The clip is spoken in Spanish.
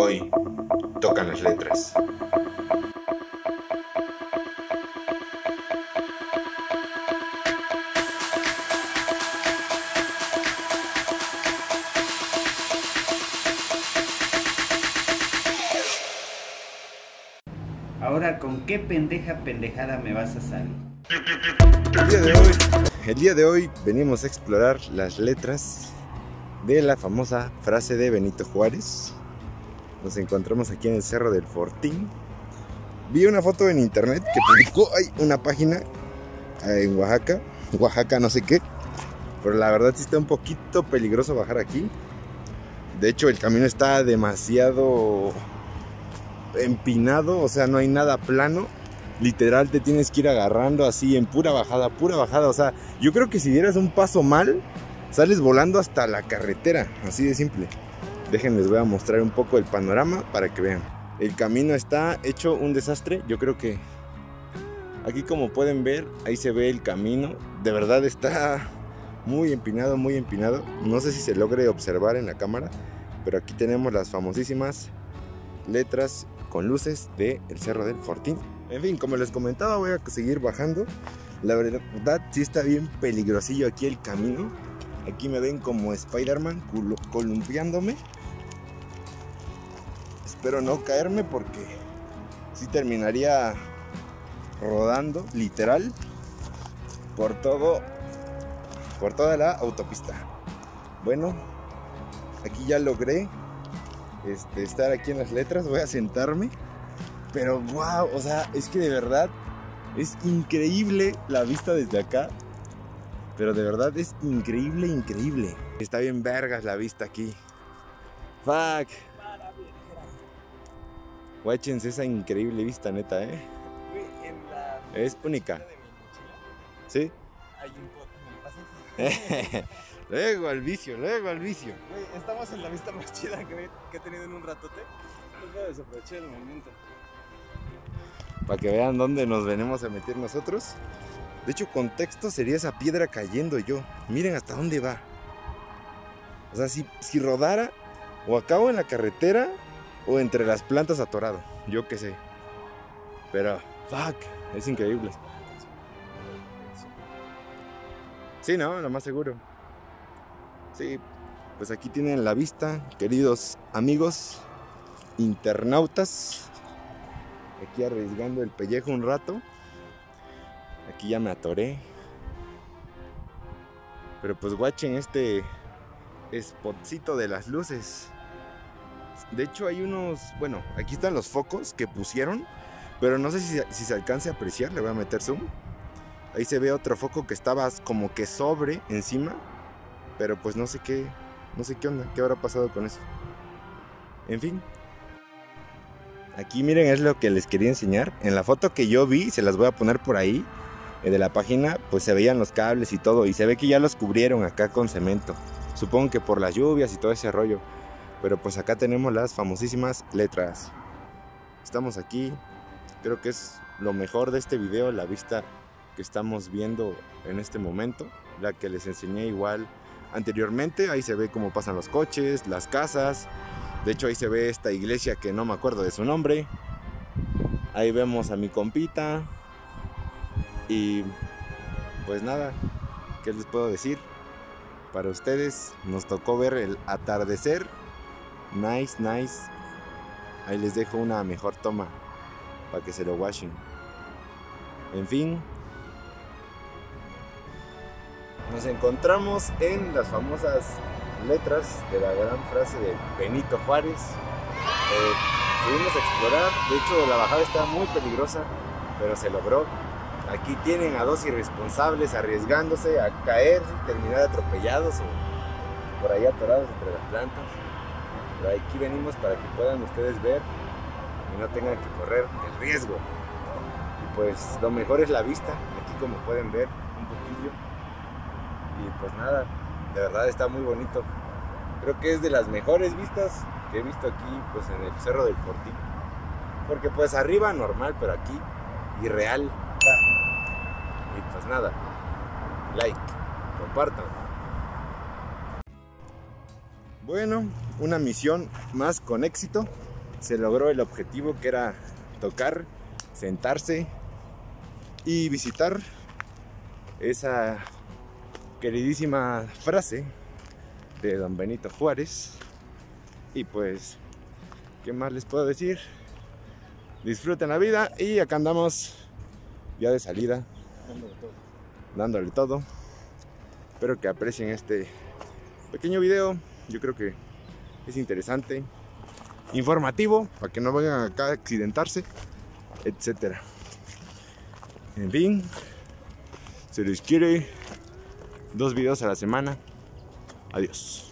Hoy tocan las letras. Ahora, ¿con qué pendejada me vas a salir? El día de hoy venimos a explorar las letras de la famosa frase de Benito Juárez. Nos encontramos aquí en el Cerro del Fortín. Vi una foto en internet que publicó, hay una página en Oaxaca no sé qué, pero la verdad sí está un poquito peligroso bajar aquí. De hecho, el camino está demasiado empinado, o sea, no hay nada plano. Literal te tienes que ir agarrando así en pura bajada. O sea, yo creo que si dieras un paso mal, sales volando hasta la carretera, así de simple. Déjenles, voy a mostrar un poco el panorama para que vean. El camino está hecho un desastre. Yo creo que aquí, como pueden ver, ahí se ve el camino. De verdad está muy empinado. No sé si se logre observar en la cámara, pero aquí tenemos las famosísimas letras con luces de el Cerro del Fortín. En fin, como les comentaba, voy a seguir bajando. La verdad sí está bien peligrosillo aquí el camino. Aquí me ven como Spider-Man columpiándome. Espero no caerme porque sí terminaría rodando, literal, por toda la autopista. Bueno, aquí ya logré estar aquí en las letras. Voy a sentarme, pero wow, o sea, es que de verdad es increíble la vista desde acá. Pero de verdad es increíble. Está bien vergas la vista aquí. Fuck. Guáchense esa increíble vista, neta, ¿eh? Es única. ¿Sí? Hay un pot, ¿me lo pasas? Luego al vicio. Estamos en la vista más chida que he tenido en un ratote. No puedo desaprovechar el momento. Para que vean dónde nos venimos a meter nosotros. De hecho, contexto sería esa piedra cayendo yo. Miren hasta dónde va. O sea, si rodara, o acabo en la carretera, o entre las plantas atorado. Yo qué sé. Pero, fuck, es increíble. Sí, ¿no? Lo más seguro. Sí, pues aquí tienen la vista, queridos amigos, internautas. Aquí arriesgando el pellejo un rato. Aquí ya me atoré. Pero pues guachen este spotcito de las luces. De hecho hay unos... Bueno, aquí están los focos que pusieron, pero no sé si se alcance a apreciar. Le voy a meter zoom. Ahí se ve otro foco que estaba como que sobre, encima. Pero pues no sé qué onda, qué habrá pasado con eso. En fin. Aquí miren, es lo que les quería enseñar. En la foto que yo vi, se las voy a poner por ahí, de la página, pues se veían los cables y todo, y se ve que ya los cubrieron acá con cemento, supongo que por las lluvias y todo ese rollo. Pero pues acá tenemos las famosísimas letras. Estamos aquí, creo que es lo mejor de este video, la vista que estamos viendo en este momento, la que les enseñé igual anteriormente. Ahí se ve cómo pasan los coches, las casas. De hecho ahí se ve esta iglesia que no me acuerdo de su nombre. Ahí vemos a mi compita. Y pues nada, ¿qué les puedo decir? Para ustedes nos tocó ver el atardecer. Nice. Ahí les dejo una mejor toma para que se lo watchen. En fin, nos encontramos en las famosas letras de la gran frase de Benito Juárez. Seguimos a explorar. De hecho, la bajada está muy peligrosa, pero se logró. Aquí tienen a dos irresponsables arriesgándose a caer y terminar atropellados o por ahí atorados entre las plantas. Pero aquí venimos para que puedan ustedes ver y no tengan que correr el riesgo. Y pues lo mejor es la vista, aquí como pueden ver un poquillo. Y pues nada, de verdad está muy bonito. Creo que es de las mejores vistas que he visto aquí, pues en el Cerro del Fortín. Porque pues arriba normal, pero aquí irreal. Y pues nada, like, compartan. Bueno, una misión más con éxito. se logró el objetivo, que era tocar, sentarse y visitar esa queridísima frase de don Benito Juárez. Y pues, ¿qué más les puedo decir? Disfruten la vida y acá andamos ya de salida, dándole todo. Espero que aprecien este pequeño video. Yo creo que es interesante, informativo, para que no vayan acá a accidentarse, etcétera. En fin, se les quiere. 2 videos a la semana. Adiós.